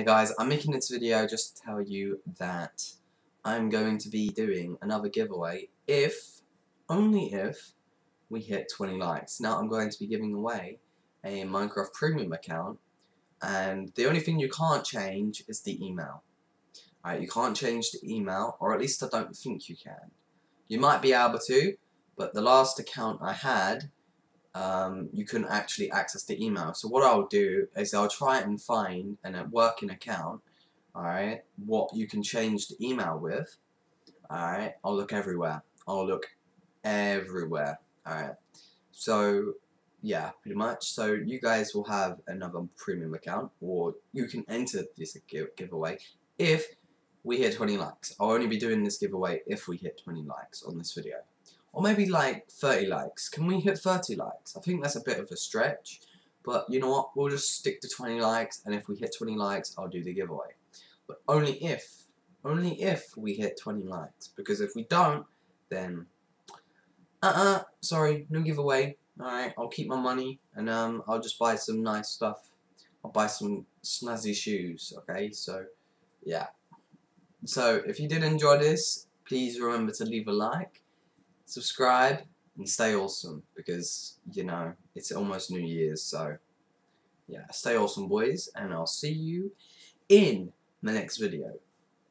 Hey guys, I'm making this video just to tell you that I'm going to be doing another giveaway only if we hit 20 likes. Now I'm going to be giving away a Minecraft premium account, and the only thing you can't change is the email. Alright, you can't change the email, or at least I don't think you can. You might be able to, but the last account I had, you couldn't actually access the email. So what I'll do is I'll try and find a working account, alright, what you can change the email with. Alright, I'll look everywhere. Alright. So yeah, pretty much. So you guys will have another premium account, or you can enter this giveaway if we hit 20 likes. I'll only be doing this giveaway if we hit 20 likes on this video. Or maybe like 30 likes. Can we hit 30 likes? I think that's a bit of a stretch, but you know what? We'll just stick to 20 likes, and if we hit 20 likes, I'll do the giveaway. But only if we hit 20 likes, because if we don't, then sorry, no giveaway. Alright, I'll keep my money, and I'll just buy some nice stuff. I'll buy some snazzy shoes, okay? So yeah. So if you did enjoy this, please remember to leave a like, subscribe, and stay awesome, because you know it's almost New Year's, so yeah, stay awesome boys, and I'll see you in my next video.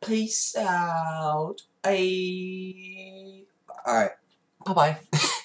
Peace out. Hey. Alright, bye bye.